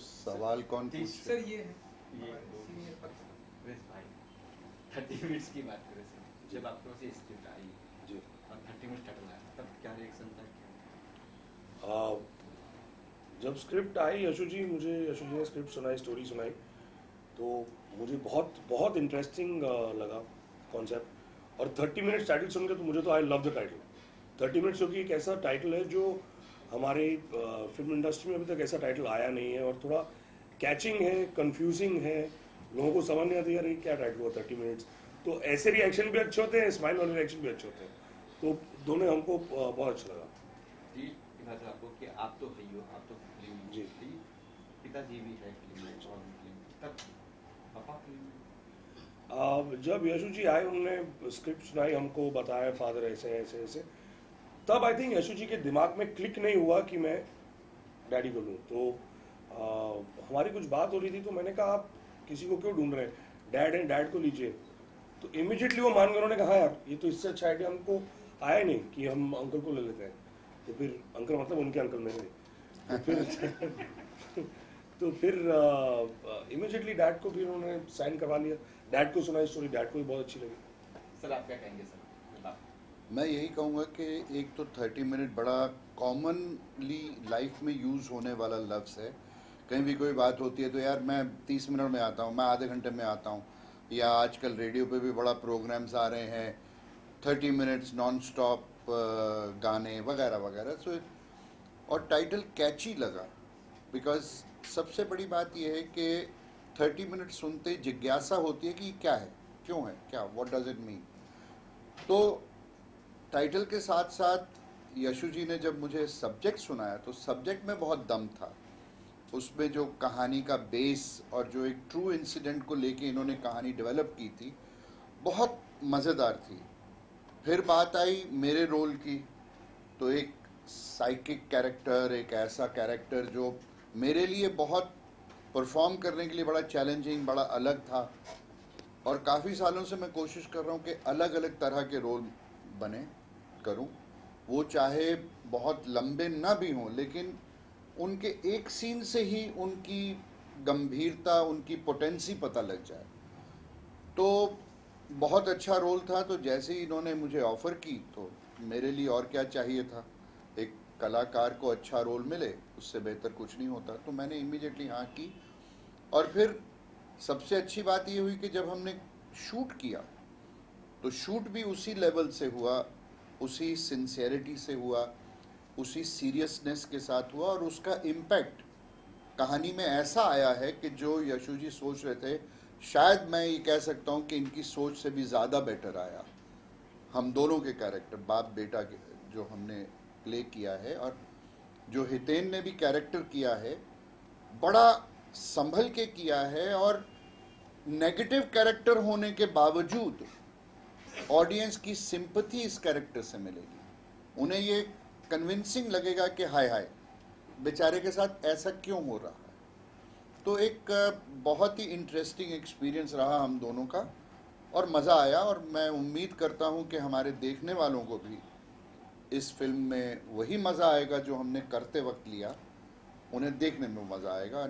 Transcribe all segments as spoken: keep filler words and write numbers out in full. सवाल कौन पूछ सर ये है ये थर्टी मिनट्स की बात करें सर, जब आपको से स्क्रिप्ट आई जी और थर्टी मिनट टकला तब क्या रिएक्शन था? क्या जब स्क्रिप्ट आई यशु जी मुझे यशु जी ने स्क्रिप्ट सुनाई स्टोरी सुनाई तो मुझे बहुत बहुत इंटरेस्टिंग लगा कॉन्सेप्ट और थर्टी मिनट्स टाइटल सुनकर तो मुझे तो I love the title thirty minutes क्योंकि एक ऐसा टाइटल है जो हमारे फिल्म इंडस्ट्री में अभी तक ऐसा टाइटल आया नहीं है और थोड़ा कैचिंग है, कंफ्यूजिंग है, लोगों को समझ नहीं आती यार ये क्या टाइटल हुआ थर्टी मिनट्स। तो ऐसे रिएक्शन भी अच्छे होते हैं, स्माइल वाले रिएक्शन भी अच्छे होते हैं, तो दोनों हमको बहुत अच्छा लगा। आपको कि आप तो भाई हो, आप तो जी पिताजी भी है तब पापा फिल्म में जब यशु जी आए उन्होंने स्क्रिप्ट सुनाई हमको बताया फादर ऐसे ऐसे ऐसे तब आई थिंक यशु जी के दिमाग में क्लिक नहीं हुआ कि मैं डैडी बोलूँ। तो आ, हमारी कुछ बात हो रही थी तो मैंने कहा आप किसी को क्यों ढूंढ रहे हैं, डैड हैं, डैड को लीजिए। तो इमीडिएटली वो मान गए, उन्होंने कहा यार ये तो इससे अच्छा आइडिया हमको आया नहीं कि हम अंकल को ले लेते हैं। तो फिर अंकल मतलब उनके अंकल मेरे तो फिर तो फिर इमीडिएटली डैड को फिर उन्होंने साइन करवा लिया। डैड को सुनाई स्टोरी, डैड को भी बहुत अच्छी लगी। सर आप क्या कहेंगे सर? मैं यही कहूँगा कि एक तो थर्टी मिनट बड़ा कॉमनली लाइफ में यूज़ होने वाला लफ्ज़ है। कहीं भी कोई बात होती है तो यार मैं तीस मिनट में आता हूँ, मैं आधे घंटे में आता हूँ, या आजकल रेडियो पे भी बड़ा प्रोग्राम्स आ रहे हैं थर्टी मिनट्स नॉन स्टॉप गाने वगैरह वगैरह। सो और टाइटल कैची लगा बिकॉज सबसे बड़ी बात यह है कि थर्टी मिनट सुनते जिज्ञासा होती है कि क्या है, क्यों है, क्या व्हाट डज इट मीन। तो टाइटल के साथ साथ यशु जी ने जब मुझे सब्जेक्ट सुनाया तो सब्जेक्ट में बहुत दम था, उसमें जो कहानी का बेस और जो एक ट्रू इंसिडेंट को लेके इन्होंने कहानी डेवलप की थी बहुत मज़ेदार थी। फिर बात आई मेरे रोल की, तो एक साइकिक कैरेक्टर, एक ऐसा कैरेक्टर जो मेरे लिए बहुत परफॉर्म करने के लिए बड़ा चैलेंजिंग, बड़ा अलग था। और काफ़ी सालों से मैं कोशिश कर रहा हूँ कि अलग अलग तरह के रोल बने करूँ, वो चाहे बहुत लंबे ना भी हों लेकिन उनके एक सीन से ही उनकी गंभीरता, उनकी पोटेंसी पता लग जाए। तो बहुत अच्छा रोल था, तो जैसे ही इन्होंने मुझे ऑफ़र की तो मेरे लिए और क्या चाहिए था, एक कलाकार को अच्छा रोल मिले उससे बेहतर कुछ नहीं होता। तो मैंने इमीडिएटली हाँ की। और फिर सबसे अच्छी बात ये हुई कि जब हमने शूट किया तो शूट भी उसी लेवल से हुआ, उसी सिंसियरिटी से हुआ, उसी सीरियसनेस के साथ हुआ और उसका इम्पैक्ट कहानी में ऐसा आया है कि जो यशु जी सोच रहे थे शायद मैं ये कह सकता हूँ कि इनकी सोच से भी ज़्यादा बेटर आया। हम दोनों के कैरेक्टर बाप बेटा के जो हमने प्ले किया है और जो हितेन ने भी कैरेक्टर किया है बड़ा संभल के किया है और नेगेटिव कैरेक्टर होने के बावजूद ऑडियंस की सिंपैथी इस कैरेक्टर से मिलेगी। उन्हें ये कन्विंसिंग लगेगा कि हाय हाय बेचारे के साथ ऐसा क्यों हो रहा है। तो एक बहुत ही इंटरेस्टिंग एक्सपीरियंस रहा हम दोनों का और मज़ा आया। और मैं उम्मीद करता हूं कि हमारे देखने वालों को भी इस फिल्म में वही मज़ा आएगा जो हमने करते वक्त लिया, उन्हें देखने में मज़ा आएगा,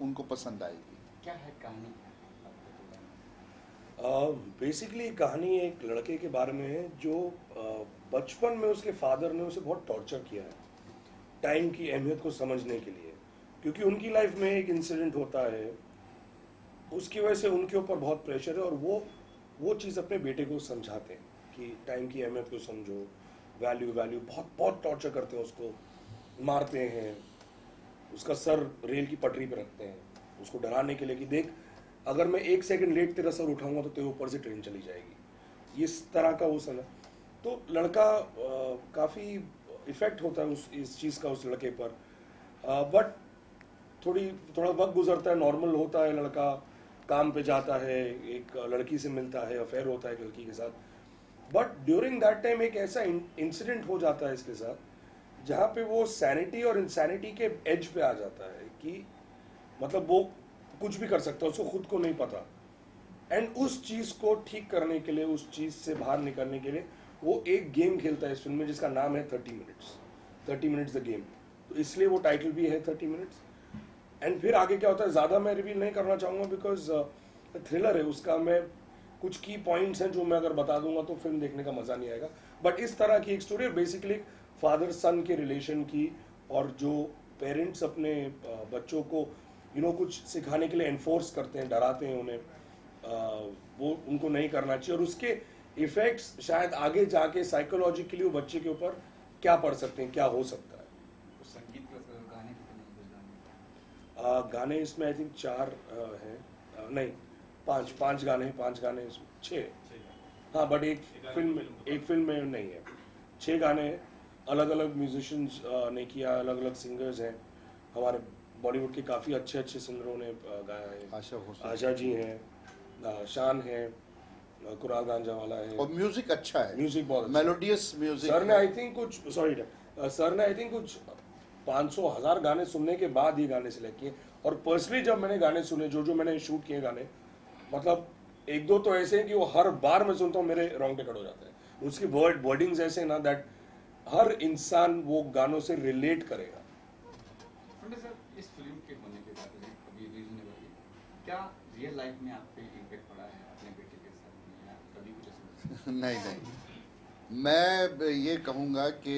उनको पसंद आएगी। क्या है कहानी? बेसिकली uh, कहानी एक लड़के के बारे में है जो uh, बचपन में उसके फादर ने उसे बहुत टॉर्चर किया है टाइम की अहमियत को समझने के लिए, क्योंकि उनकी लाइफ में एक इंसिडेंट होता है उसकी वजह से उनके ऊपर बहुत प्रेशर है और वो वो चीज़ अपने बेटे को समझाते हैं कि टाइम की अहमियत को समझो, वैल्यू वैल्यू बहुत बहुत टॉर्चर करते हैं, उसको मारते हैं, उसका सर रेल की पटरी पर रखते हैं उसको डराने के लिए कि देख अगर मैं एक सेकंड लेट तेरा सर उठाऊंगा तो तेरे ऊपर से ट्रेन चली जाएगी, इस तरह का वो समय। तो लड़का काफ़ी इफ़ेक्ट होता है उस इस चीज़ का उस लड़के पर। बट थोड़ी थोड़ा वक्त गुजरता है, नॉर्मल होता है, लड़का काम पे जाता है, एक लड़की से मिलता है, अफेयर होता है एक लड़की के साथ। बट ड्यूरिंग दैट टाइम एक ऐसा इंसिडेंट हो जाता है इसके साथ जहाँ पे वो सैनिटी और इंसैनिटी के एज पे आ जाता है कि मतलब वो कुछ भी कर सकता है, उसको खुद को नहीं पता। एंड उस चीज़ को ठीक करने के लिए, उस चीज़ से बाहर निकलने के लिए वो एक गेम खेलता है इस फिल्म में जिसका नाम है thirty minutes thirty minutes the game, तो इसलिए वो टाइटल भी है थर्टी मिनट्स। एंड फिर आगे क्या होता है ज़्यादा मैं रिवील नहीं करना चाहूँगा बिकॉज थ्रिलर है उसका, मैं कुछ की पॉइंट्स हैं जो मैं अगर बता दूंगा तो फिल्म देखने का मज़ा नहीं आएगा। बट इस तरह की एक स्टोरी बेसिकली फादर सन के रिलेशन की, और जो पेरेंट्स अपने बच्चों को यू नो कुछ सिखाने के लिए एनफोर्स करते हैं, डराते हैं उन्हें, वो उनको नहीं करना चाहिए, और उसके इफेक्ट्स शायद आगे जाके साइकोलॉजिकली वो बच्चे के ऊपर क्या पड़ सकते हैं, क्या हो सकता है। तो संगीत गाने आ, गाने इसमें आई थिंक चार हैं, नहीं पांच पांच गाने हैं, पांच गाने इसमें छः, हाँ बट एक फिल्म एक फिल्म में नहीं है, छः गाने हैं, अलग अलग म्यूजिशियंस ने किया, अलग अलग सिंगर्स हैं, हमारे बॉलीवुड के काफ़ी अच्छे अच्छे सिंगरों ने गाया है, आशा आशा जी हैं, शान है, कुराल गांजा वाला है, और म्यूजिक अच्छा है, म्यूजिक बहुत मेलोडियस म्यूजिक। सर ने आई थिंक कुछ सॉरी सर ने आई थिंक कुछ पाँच सौ हज़ार गाने सुनने के बाद ये गाने सेलेक्ट किए, और पर्सनली जब मैंने गाने सुने जो जो मैंने शूट किए गाने, मतलब एक दो तो ऐसे हैं कि वो हर बार मैं सुनता हूँ मेरे रोंगटे खड़े हो जाते हैं, उसकी वर्ड वर्डिंग्स ऐसे ना दैट हर इंसान वो गानों से रिलेट करेगा। सर इस फिल्म के होने के बाद कभी रीजनेबल क्या रियल लाइफ में आप पे इंपैक्ट पड़ा है अपने बेटे के साथ या कभी कुछ? नहीं नहीं, मैं ये कहूँगा कि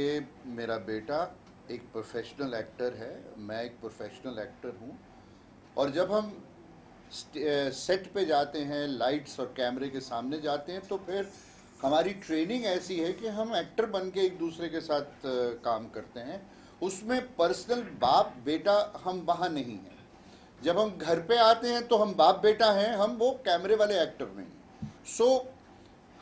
मेरा बेटा एक प्रोफेशनल एक्टर है, मैं एक प्रोफेशनल एक्टर हूँ, और जब हम सेट पे जाते हैं, लाइट्स और कैमरे के सामने जाते हैं, तो फिर हमारी ट्रेनिंग ऐसी है कि हम एक्टर बन के एक दूसरे के साथ काम करते हैं, उसमें पर्सनल बाप बेटा हम वहाँ नहीं हैं। जब हम घर पे आते हैं तो हम बाप बेटा हैं, हम वो कैमरे वाले एक्टर नहीं हैं। सो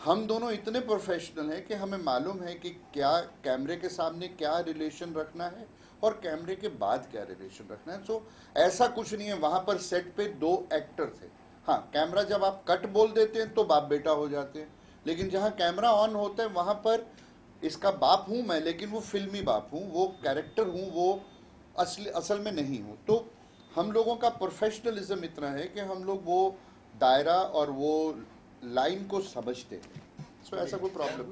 हम दोनों इतने प्रोफेशनल हैं कि हमें मालूम है कि क्या कैमरे के सामने क्या रिलेशन रखना है और कैमरे के बाद क्या रिलेशन रखना है। सो ऐसा कुछ नहीं है, वहाँ पर सेट पे दो एक्टर थे, हाँ कैमरा जब आप कट बोल देते हैं तो बाप बेटा हो जाते हैं, लेकिन जहाँ कैमरा ऑन होता है वहाँ पर इसका बाप हूँ मैं, लेकिन वो फिल्मी बाप हूँ, वो कैरेक्टर हूँ, वो असल असल में नहीं हूँ। तो हम लोगों का प्रोफेशनलिज्म इतना है कि हम लोग वो दायरा और वो लाइन को समझते हैं। सो ऐसा कोई प्रॉब्लम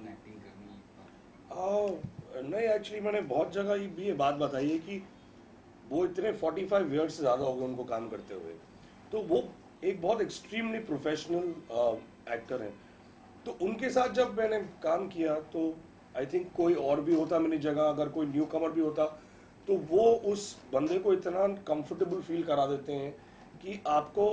नहीं, नहीं एक्चुअली मैंने बहुत जगह भी ये बात बताई है कि वो इतने फोर्टी फाइव ईयर्स से ज़्यादा हो गए उनको काम करते हुए, तो वो एक बहुत एक्सट्रीमली प्रोफेशनल एक्टर हैं, तो उनके साथ जब मैंने काम किया तो आई थिंक कोई और भी होता मेरी जगह, अगर कोई न्यू कमर भी होता तो वो उस बंदे को इतना कंफर्टेबल फील करा देते हैं कि आपको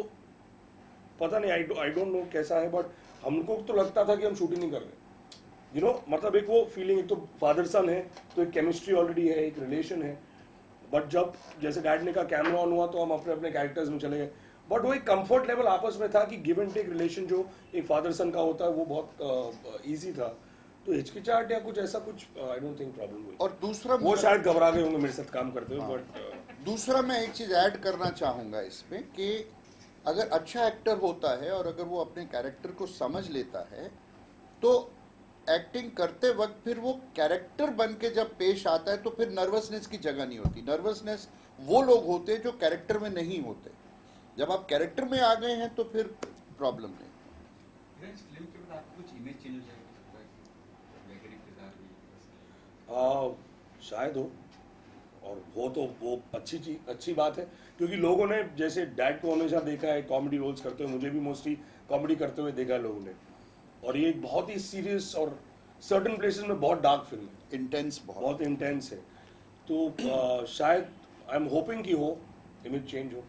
पता नहीं, आई आई डोंट नो कैसा है, बट हमको तो लगता था कि हम शूटिंग नहीं कर रहे, यू नो मतलब एक वो फीलिंग, एक तो फादर सन है तो एक केमिस्ट्री ऑलरेडी है, एक रिलेशन है, बट जब जैसे गाइड ने कहा कैमरा ऑन हुआ तो हम अपने अपने कैरेक्टर्स में चले गए, बट वो एक कंफर्ट लेवल आपस में था कि गिव एंड टेक रिलेशन जो एक फादर सन का होता है वो बहुत इजी था, तो हिचकिचाहट या कुछ ऐसा कुछ आई डोंट थिंक प्रॉब्लम हुई। और दूसरा वो शायद घबरा गए होंगे मेरे साथ काम करते हुए, बट दूसरा मैं एक चीज़ ऐड करना चाहूँगा इसमें कि अगर अच्छा एक्टर होता है और अगर वो अपने कैरेक्टर को समझ लेता है तो एक्टिंग करते वक्त फिर वो कैरेक्टर बन के जब पेश आता है तो फिर नर्वसनेस की जगह नहीं होती। नर्वसनेस वो लोग होते हैं जो कैरेक्टर में नहीं होते, जब आप कैरेक्टर में आ गए हैं तो फिर प्रॉब्लम नहीं। आ, शायद हो, और हो तो वो अच्छी चीज अच्छी बात है, क्योंकि लोगों ने जैसे डैड को हमेशा देखा है कॉमेडी रोल्स करते हुए, मुझे भी मोस्टली कॉमेडी करते हुए देखा है लोगों ने, और ये एक बहुत ही सीरियस और सर्टन प्लेसेस में बहुत डार्क फिल्म है, इंटेंस बहुत बहुत इंटेंस है, तो आ, शायद आई एम होपिंग कि हो इमेज चेंज हो।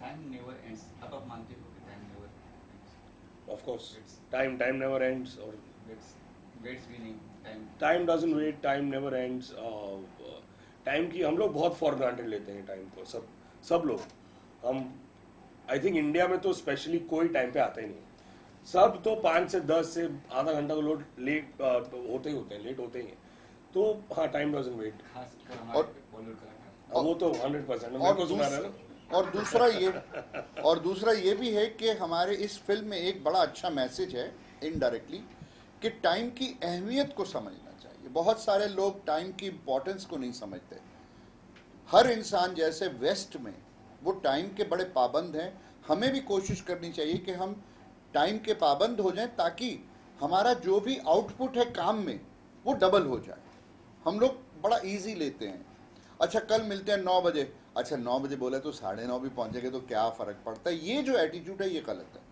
टाइम नेवर एंड्स, अब आप मानते हो कि time never ends? Of course time time never ends, और वेट्स वेट्स भी नहीं, time time doesn't wait, time never ends. Time की हम लोग बहुत फॉर ग्रांटेड लेते हैं, टाइम को सब सब लोग, हम आई थिंक इंडिया में तो स्पेशली कोई टाइम पे आता ही नहीं, सब तो पाँच से दस से आधा घंटा तो लोग लेट होते ही होते हैं, लेट होते ही हैं, तो हाँ टाइम डजंट वेट, और वो तो हंड्रेड परसेंट। और दूसरा ये और दूसरा ये भी है कि हमारे इस फिल्म में एक बड़ा अच्छा मैसेज है इनडायरेक्टली कि टाइम की अहमियत को समझना चाहिए। बहुत सारे लोग टाइम की इम्पोर्टेंस को नहीं समझते। हर इंसान जैसे वेस्ट में वो टाइम के बड़े पाबंद हैं, हमें भी कोशिश करनी चाहिए कि हम टाइम के पाबंद हो जाएं ताकि हमारा जो भी आउटपुट है काम में वो डबल हो जाए। हम लोग बड़ा इजी लेते हैं, अच्छा कल मिलते हैं नौ बजे, अच्छा नौ बजे बोला तो साढ़े नौ भी पहुँचेंगे तो क्या फ़र्क पड़ता है, ये जो एटीट्यूड है ये गलत है।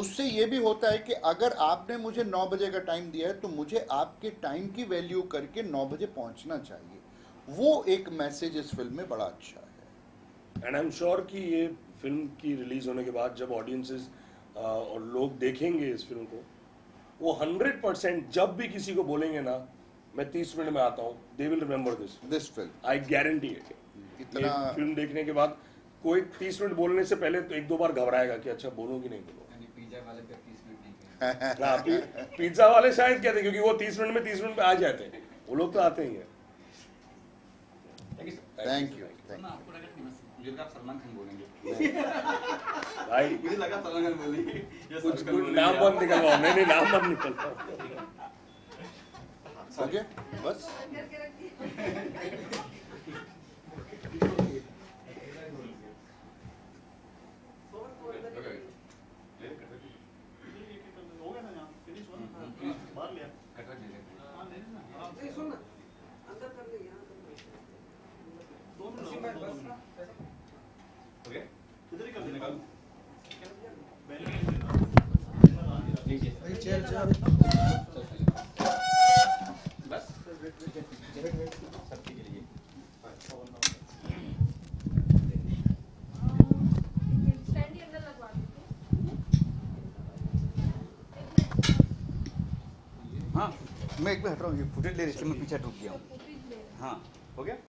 उससे ये भी होता है कि अगर आपने मुझे नौ बजे का टाइम दिया है तो मुझे आपके टाइम की वैल्यू करके नौ बजे पहुँचना चाहिए। वो एक मैसेज इस फिल्म में बड़ा अच्छा है। एंड आई एम श्योर कि ये फिल्म की रिलीज होने के बाद जब ऑडियंसेस और लोग देखेंगे इस फिल्म को, वो हंड्रेड परसेंट जब भी किसी को बोलेंगे ना मैं तीस मिनट में आता हूँ, they will remember this this film, I guarantee it. इतना फिल्म देखने के बाद कोई तीस मिनट बोलने से पहले तो एक दो बार घबराएगा कि अच्छा बोलो कि नहीं बोलो। पिज्जा वाले पे तीस मिनट नहीं ना, पिज्जा वाले शायद कहते क्योंकि वो तीस मिनट में तीस मिनट में आ जाते हैं, वो लोग तो आते ही हैं। Thank you. मुझे लगा सलमान खान बोलेंगे भाई, मुझे लगा सलमान खान बोलेंगे, कुछ कुछ नाम बंद निकलवाओ। नहीं नहीं नाम बंद निकलता, ओके बस। मैं एक बार हट रहा हूँ, ये फुटेज ले रही थी मैं पीछे रुक गया हूँ। हाँ हो गया।